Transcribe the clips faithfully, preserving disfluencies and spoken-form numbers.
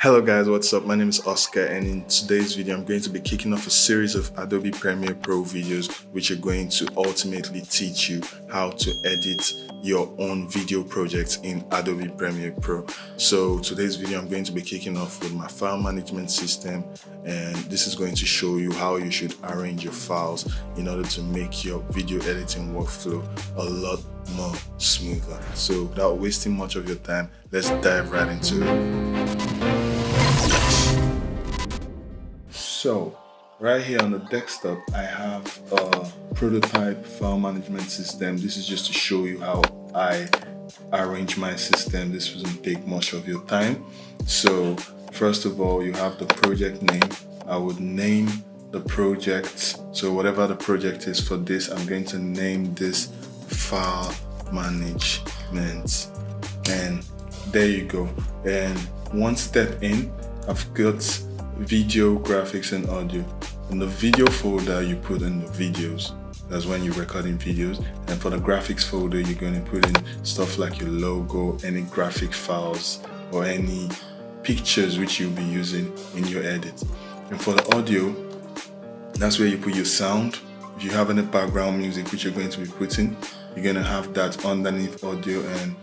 Hello guys, what's up? My name is Oscar, and in today's video I'm going to be kicking off a series of Adobe Premiere Pro videos which are going to ultimately teach you how to edit your own video projects in Adobe Premiere Pro. So today's video I'm going to be kicking off with my file management system, and this is going to show you how you should arrange your files in order to make your video editing workflow a lot more smoother. So without wasting much of your time, let's dive right into it. So right here on the desktop, I have a prototype file management system. This is just to show you how I arrange my system. This doesn't take much of your time. So first of all, you have the project name. I would name the project. So whatever the project is for this, I'm going to name this file management. And there you go. And one step in, I've got video, graphics and audio. In the video folder, you put in the videos. That's when you're recording videos. And for the graphics folder, you're going to put in stuff like your logo, any graphic files or any pictures which you'll be using in your edit. And for the audio, that's where you put your sound. If you have any background music which you're going to be putting, you're going to have that underneath audio. And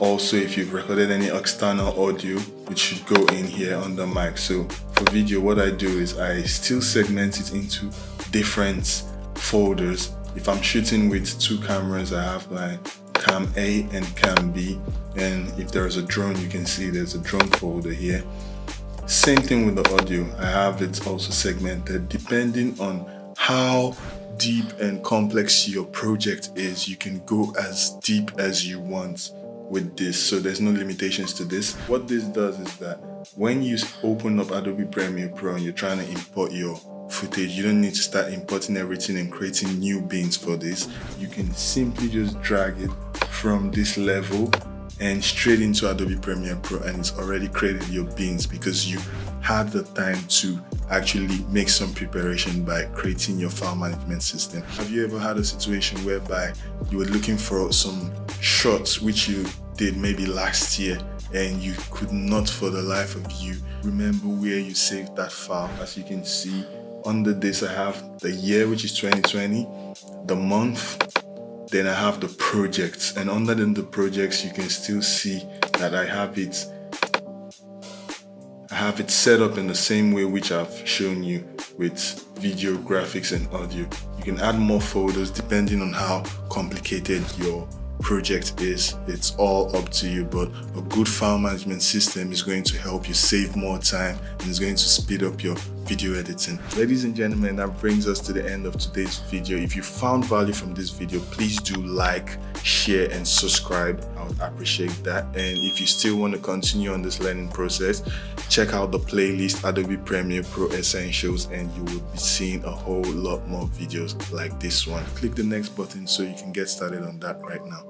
also, if you've recorded any external audio, it should go in here under mic. So for video, what I do is I still segment it into different folders. If I'm shooting with two cameras, I have like cam A and cam B. And if there's a drone, you can see there's a drone folder here. Same thing with the audio. I have it also segmented depending on how deep and complex your project is. You can go as deep as you want with this, so there's no limitations to this. What this does is that when you open up Adobe Premiere Pro and you're trying to import your footage, you don't need to start importing everything and creating new bins for this. You can simply just drag it from this level and straight into Adobe Premiere Pro, and it's already created your bins because you had the time to actually make some preparation by creating your file management system. Have you ever had a situation whereby you were looking for some shots which you did maybe last year and you could not for the life of you remember where you saved that file? As you can see under this, I have the year, which is twenty twenty, the month, then I have the projects, and under them the projects you can still see that I have it I have it set up in the same way which I've shown you with video, graphics and audio. You can add more folders depending on how complicated your project is. It's all up to you, but a good file management system is going to help you save more time and is going to speed up your video editing. Ladies and gentlemen, that brings us to the end of today's video. If you found value from this video, please do like, share and subscribe. I would appreciate that. And if you still want to continue on this learning process, check out the playlist Adobe Premiere Pro Essentials, and you will be seeing a whole lot more videos like this one. Click the next button so you can get started on that right now.